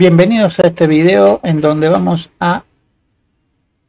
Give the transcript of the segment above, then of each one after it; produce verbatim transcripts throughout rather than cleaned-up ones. Bienvenidos a este video en donde vamos a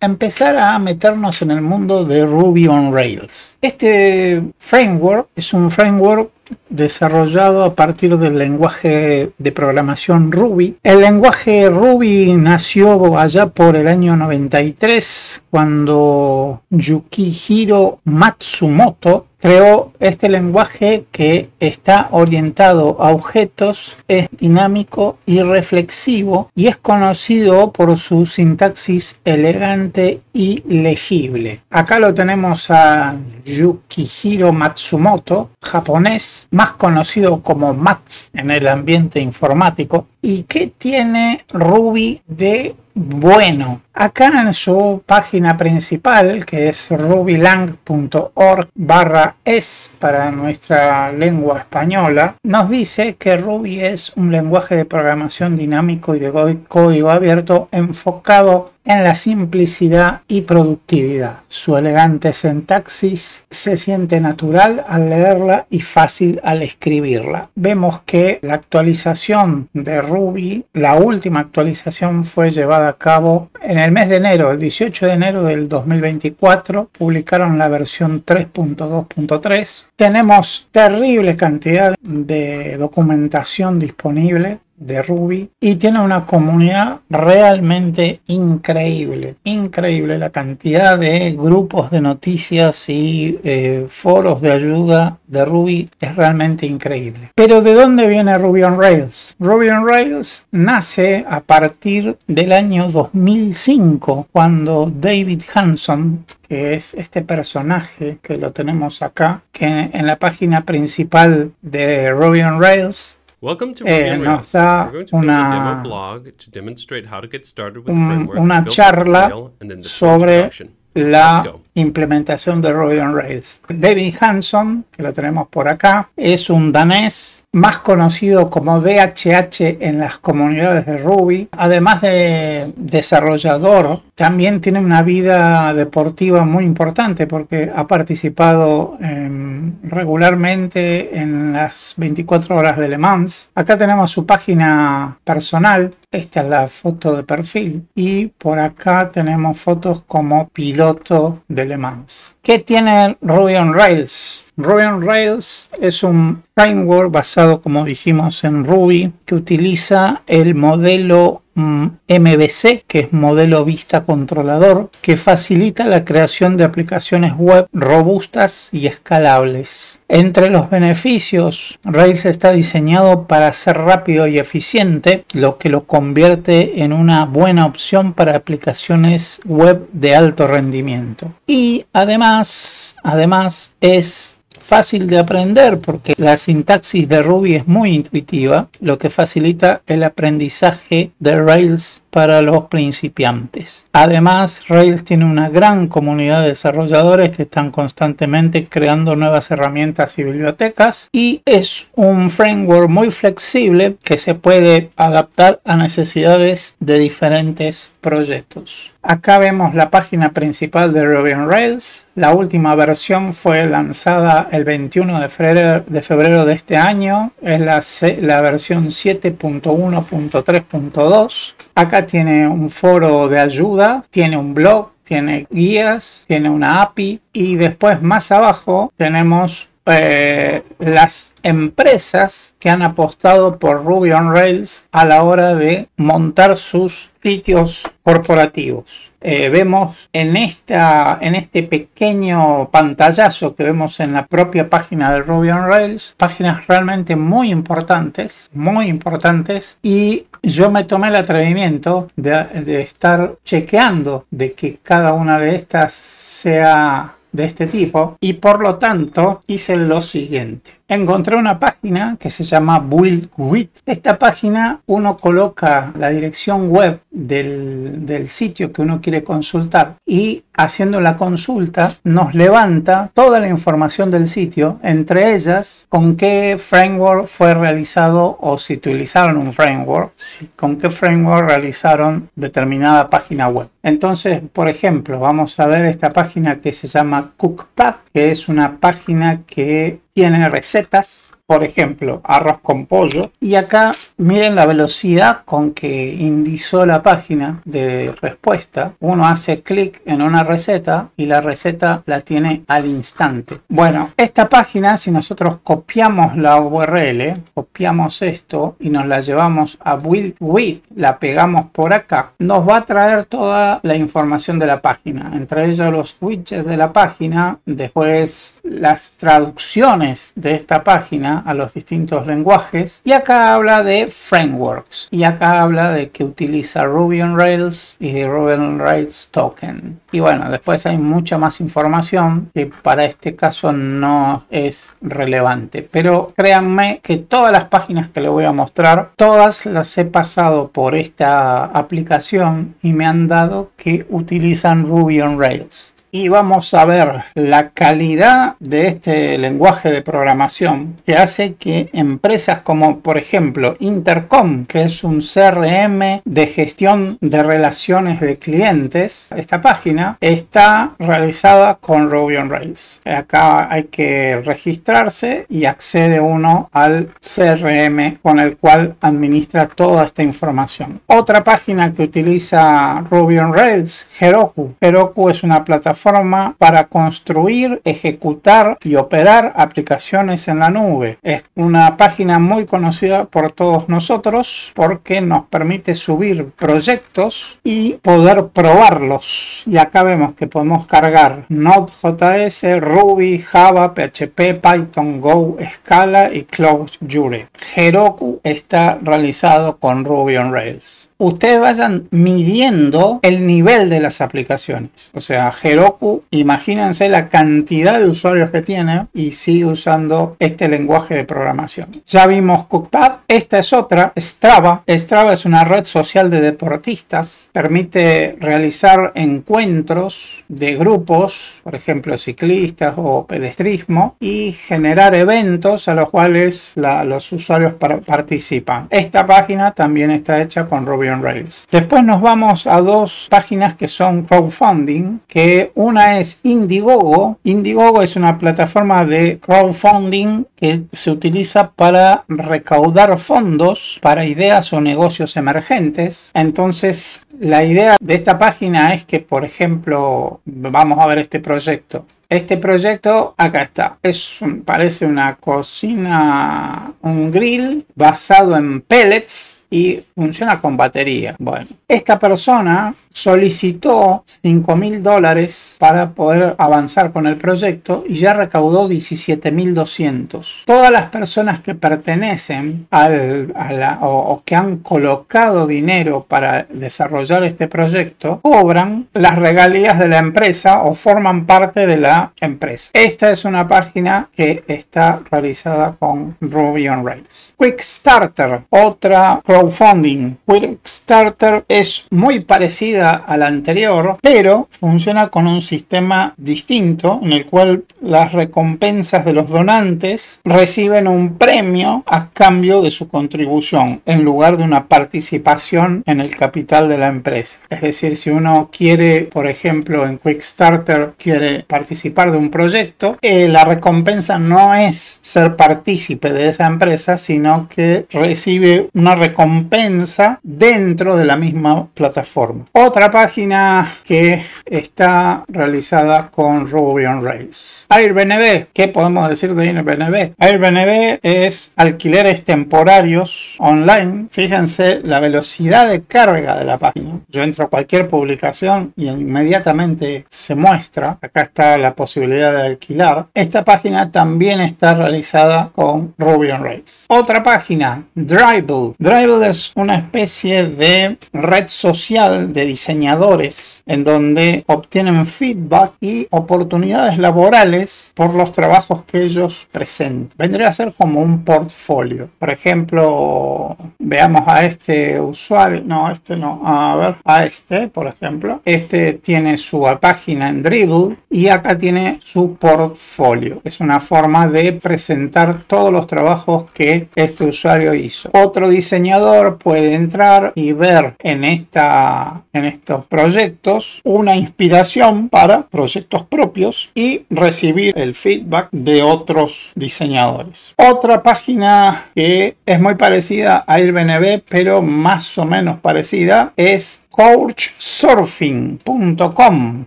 empezar a meternos en el mundo de Ruby on Rails. Este framework es un framework desarrollado a partir del lenguaje de programación Ruby. El lenguaje Ruby nació allá por el año noventa y tres, cuando Yukihiro Matsumoto creó este lenguaje que está orientado a objetos, es dinámico y reflexivo y es conocido por su sintaxis elegante y legible. Acá lo tenemos a Yukihiro Matsumoto, japonés, más conocido como Mats en el ambiente informático. ¿Y qué tiene Ruby de bueno? Acá en su página principal, que es rubylang punto org barra es para nuestra lengua española, nos dice que Ruby es un lenguaje de programación dinámico y de código abierto enfocado en la simplicidad y productividad. Su elegante sintaxis se siente natural al leerla y fácil al escribirla. Vemos que la actualización de Ruby, la última actualización, fue llevada a cabo en el mes de enero, el dieciocho de enero del dos mil veinticuatro. Publicaron la versión tres punto dos punto tres. Tenemos terrible cantidad de documentación disponible de Ruby y tiene una comunidad realmente increíble, increíble la cantidad de grupos de noticias y eh, foros de ayuda de Ruby es realmente increíble. Pero ¿de dónde viene Ruby on Rails? Ruby on Rails nace a partir del año dos mil cinco, cuando David Hanson, que es este personaje que lo tenemos acá, que en la página principal de Ruby on Rails Welcome to Ruby on Rails. We're going to build a demo blog to demonstrate how to get started with the framework, una charla sobre la implementación de Ruby on Rails. David Hanson, que lo tenemos por acá, es un danés, más conocido como D H H en las comunidades de Ruby. Además de desarrollador, también tiene una vida deportiva muy importante porque ha participado eh, regularmente en las veinticuatro horas de Le Mans. Acá tenemos su página personal, esta es la foto de perfil, y por acá tenemos fotos como piloto de Le Mans. ¿Qué tiene Ruby on Rails? Ruby on Rails es un framework basado, como dijimos, en Ruby, que utiliza el modelo M V C, que es modelo vista controlador, que facilita la creación de aplicaciones web robustas y escalables. Entre los beneficios, Rails está diseñado para ser rápido y eficiente, lo que lo convierte en una buena opción para aplicaciones web de alto rendimiento. Y además, además es fácil de aprender porque la sintaxis de Ruby es muy intuitiva, lo que facilita el aprendizaje de Rails para los principiantes. Además, Rails tiene una gran comunidad de desarrolladores que están constantemente creando nuevas herramientas y bibliotecas, y es un framework muy flexible que se puede adaptar a necesidades de diferentes proyectos. Acá vemos la página principal de Ruby on Rails. La última versión fue lanzada el veintiuno de febrero de este año. Es la, la versión siete punto uno punto tres punto dos. Acá tiene un foro de ayuda, tiene un blog, tiene guías, tiene una A P I, y después más abajo tenemos eh, las empresas que han apostado por Ruby on Rails a la hora de montar sus sitios corporativos. Eh, vemos en, esta, en este pequeño pantallazo que vemos en la propia página de Ruby on Rails, páginas realmente muy importantes, muy importantes, y yo me tomé el atrevimiento de, de estar chequeando de que cada una de estas sea de este tipo, y por lo tanto hice lo siguiente. Encontré una página que se llama Build With. Esta página uno coloca la dirección web del, del sitio que uno quiere consultar y haciendo la consulta nos levanta toda la información del sitio, entre ellas con qué framework fue realizado o si utilizaron un framework, si, con qué framework realizaron determinada página web. Entonces, por ejemplo, vamos a ver esta página que se llama Cookpad, que es una página que tiene recetas. por ejemplo, arroz con pollo. Y acá miren la velocidad con que indizó la página de respuesta. Uno hace clic en una receta y la receta la tiene al instante. Bueno, esta página, si nosotros copiamos la U R L, copiamos esto y nos la llevamos a build with, la pegamos por acá, nos va a traer toda la información de la página, entre ellas los widgets de la página, después las traducciones de esta página a los distintos lenguajes. Y acá habla de frameworks, y acá habla de que utiliza Ruby on Rails y de Ruby on Rails token. Y bueno, después hay mucha más información que para este caso no es relevante, pero créanme que todas las páginas que les voy a mostrar, todas las he pasado por esta aplicación y me han dado que utilizan Ruby on Rails. Y vamos a ver la calidad de este lenguaje de programación, que hace que empresas como por ejemplo Intercom, que es un C R M de gestión de relaciones de clientes, esta página está realizada con Ruby on Rails. Acá hay que registrarse y accede uno al C R M con el cual administra toda esta información. Otra página que utiliza Ruby on Rails, Heroku. Heroku es una plataforma forma para construir, ejecutar y operar aplicaciones en la nube. Es una página muy conocida por todos nosotros porque nos permite subir proyectos y poder probarlos. Y acá vemos que podemos cargar Node.js, Ruby, Java, P H P, Python, Go, Scala y Clojure. Heroku está realizado con Ruby on Rails. Ustedes vayan midiendo el nivel de las aplicaciones. O sea, Heroku, imagínense la cantidad de usuarios que tiene y sigue usando este lenguaje de programación. Ya vimos Cookpad. Esta es otra, Strava. Strava es una red social de deportistas. Permite realizar encuentros de grupos, por ejemplo, ciclistas o pedestrismo, y generar eventos a los cuales la, los usuarios participan. Esta página también está hecha con Ruby on Rails. Después nos vamos a dos páginas que son crowdfunding, que una es Indiegogo. Indiegogo es una plataforma de crowdfunding que se utiliza para recaudar fondos para ideas o negocios emergentes. Entonces, la idea de esta página es que, por ejemplo, vamos a ver este proyecto. Este proyecto, acá está, es un, parece una cocina, un grill basado en pellets y funciona con batería. Bueno, esta persona solicitó cinco mil dólares para poder avanzar con el proyecto y ya recaudó diecisiete mil doscientos. Todas las personas que pertenecen al, a la, o, o que han colocado dinero para desarrollar este proyecto cobran las regalías de la empresa o forman parte de la empresa. Esta es una página que está realizada con Ruby on Rails. Quickstarter, otra crowdfunding. Quickstarter es muy parecida a la anterior, pero funciona con un sistema distinto en el cual las recompensas de los donantes reciben un premio a cambio de su contribución en lugar de una participación en el capital de la empresa. Es decir, si uno quiere, por ejemplo, en Quickstarter quiere participar de un proyecto, eh, la recompensa no es ser partícipe de esa empresa, sino que recibe una recompensa compensa dentro de la misma plataforma. Otra página que está realizada con Ruby on Rails. Airbnb. ¿Qué podemos decir de Airbnb? Airbnb es alquileres temporarios online. Fíjense la velocidad de carga de la página. Yo entro a cualquier publicación y inmediatamente se muestra. Acá está la posibilidad de alquilar. Esta página también está realizada con Ruby on Rails. Otra página, Dribbble. Dribbble es una especie de red social de diseñadores en donde obtienen feedback y oportunidades laborales por los trabajos que ellos presentan. Vendría a ser como un portfolio. Por ejemplo, veamos a este usuario. No, este no. A ver, a este, por ejemplo. Este tiene su página en Dribbble y acá tiene su portfolio. Es una forma de presentar todos los trabajos que este usuario hizo. Otro diseñador desarrollador puede entrar y ver en, esta, en estos proyectos una inspiración para proyectos propios y recibir el feedback de otros diseñadores. Otra página que es muy parecida a Airbnb, pero más o menos parecida, es Couchsurfing punto com.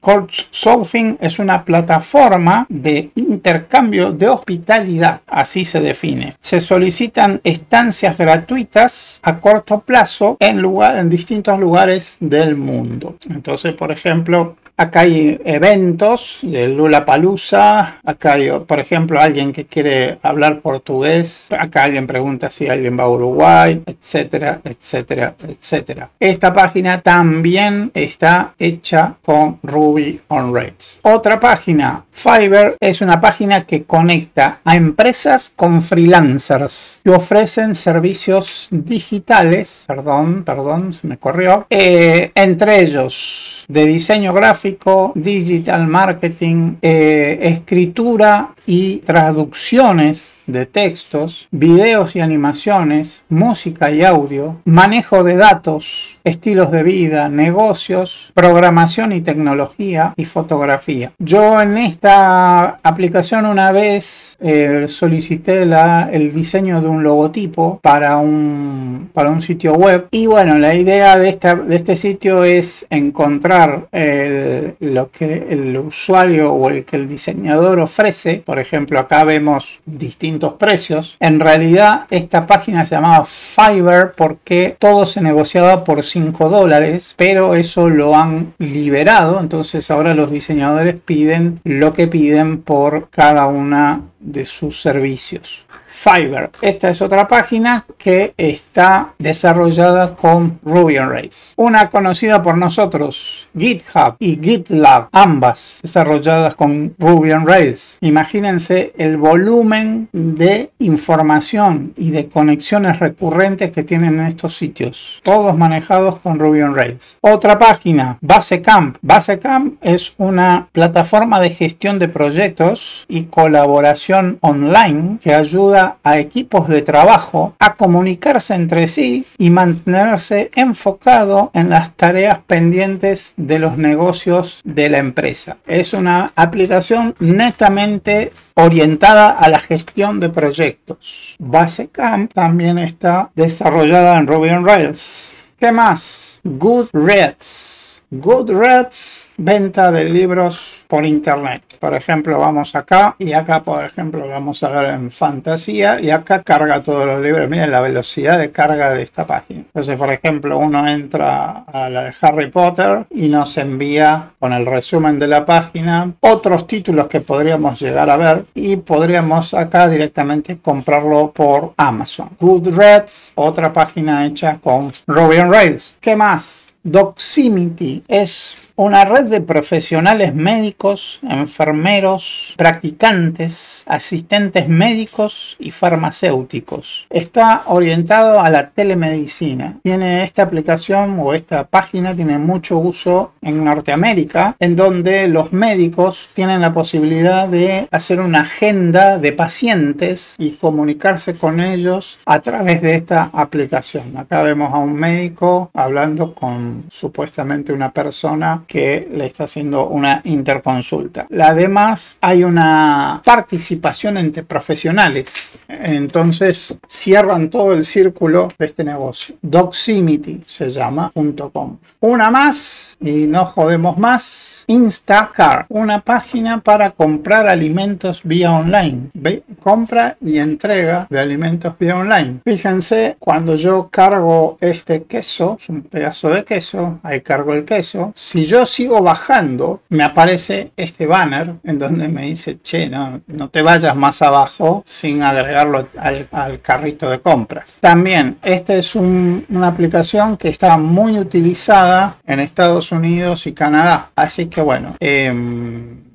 Couchsurfing es una plataforma de intercambio de hospitalidad, así se define. Se solicitan estancias gratuitas a corto plazo en, lugar, en distintos lugares del mundo. Entonces, por ejemplo, acá hay eventos de Lollapalooza, acá hay, por ejemplo, alguien que quiere hablar portugués, acá alguien pregunta si alguien va a Uruguay, etcétera, etcétera, etcétera. Esta página también está hecha con Ruby on Rails. Otra página, Fiverr, es una página que conecta a empresas con freelancers que ofrecen servicios digitales, perdón, perdón, se me corrió, eh, entre ellos de diseño gráfico, digital marketing, eh, escritura y traducciones de textos, videos y animaciones, música y audio, manejo de datos, estilos de vida, negocios, programación y tecnología y fotografía. Yo en esta aplicación una vez eh, solicité la, el diseño de un logotipo para un, para un sitio web, y bueno, la idea de, esta, de este sitio es encontrar el, lo que el usuario o el que el diseñador ofrece. Por ejemplo, acá vemos distintos precios. En realidad esta página se llamaba Fiverr porque todo se negociaba por cinco dólares, pero eso lo han liberado, entonces ahora los diseñadores piden lo que piden por cada una de sus servicios. Fiverr, esta es otra página que está desarrollada con Ruby on Rails. Una conocida por nosotros, GitHub y GitLab, ambas desarrolladas con Ruby on Rails. Imagínense el volumen de información y de conexiones recurrentes que tienen estos sitios, todos manejados con Ruby on Rails. Otra página, Basecamp. Basecamp es una plataforma de gestión de proyectos y colaboración online que ayuda a equipos de trabajo a comunicarse entre sí y mantenerse enfocado en las tareas pendientes de los negocios de la empresa. Es una aplicación netamente orientada a la gestión de proyectos. Basecamp también está desarrollada en Ruby on Rails. ¿Qué más? Goodreads. Goodreads, venta de libros por internet. Por ejemplo, vamos acá y acá, por ejemplo, vamos a ver en fantasía y acá carga todos los libros. Miren la velocidad de carga de esta página. Entonces, por ejemplo, uno entra a la de Harry Potter y nos envía con el resumen de la página otros títulos que podríamos llegar a ver y podríamos acá directamente comprarlo por Amazon. Goodreads, otra página hecha con Ruby on Rails. ¿Qué más? Doximity es una red de profesionales médicos, enfermeros, practicantes, asistentes médicos y farmacéuticos. Está orientado a la telemedicina. Tiene esta aplicación o esta página tiene mucho uso en Norteamérica, en donde los médicos tienen la posibilidad de hacer una agenda de pacientes y comunicarse con ellos a través de esta aplicación. Acá vemos a un médico hablando con supuestamente una persona que le está haciendo una interconsulta. Además, hay una participación entre profesionales. Entonces, cierran todo el círculo de este negocio. Doximity se llama .com. Una más, y no jodemos más. Instacart, una página para comprar alimentos vía online. ¿Ve? Compra y entrega de alimentos vía online. Fíjense, cuando yo cargo este queso, es un pedazo de queso, ahí cargo el queso. Si yo sigo bajando, me aparece este banner en donde me dice, che, no, no te vayas más abajo sin agregarlo al, al carrito de compras. También, esta es un, una aplicación que está muy utilizada en Estados Unidos y Canadá. Así que bueno, eh,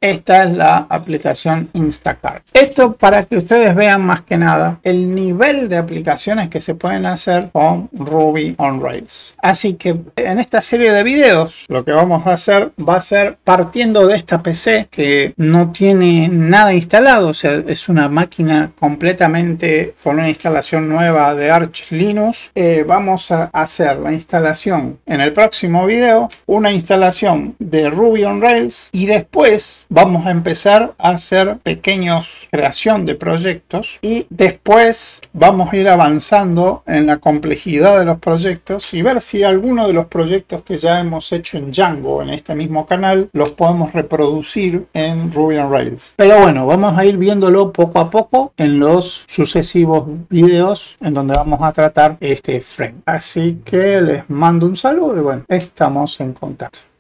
Esta es la aplicación Instacart. Esto para que ustedes vean más que nada el nivel de aplicaciones que se pueden hacer con Ruby on Rails. Así que en esta serie de videos lo que vamos a hacer va a ser partiendo de esta P C que no tiene nada instalado. O sea, es una máquina completamente con una instalación nueva de Arch Linux. Eh, vamos a hacer la instalación en el próximo video, una instalación de Ruby on Rails, y después vamos a empezar a hacer pequeños creación de proyectos y después vamos a ir avanzando en la complejidad de los proyectos y ver si alguno de los proyectos que ya hemos hecho en Django en este mismo canal los podemos reproducir en Ruby on Rails. Pero bueno, vamos a ir viéndolo poco a poco en los sucesivos videos en donde vamos a tratar este frame. Así que les mando un saludo y bueno, estamos en contacto.